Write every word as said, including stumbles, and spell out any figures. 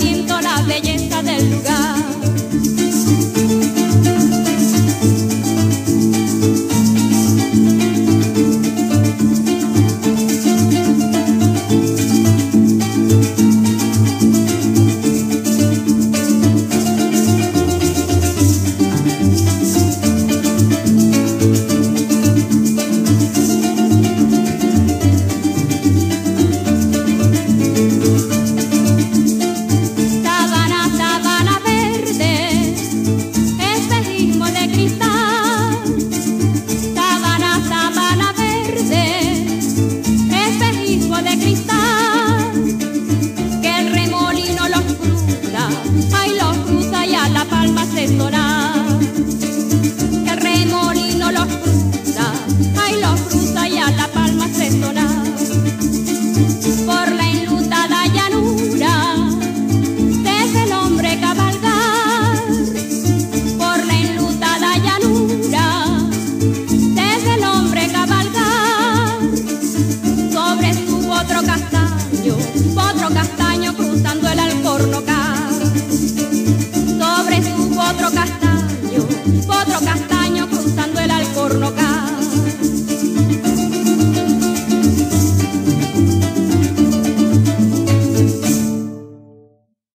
viento las leyendas del lugar. Otro castaño, otro castaño cruzando el alcornocal.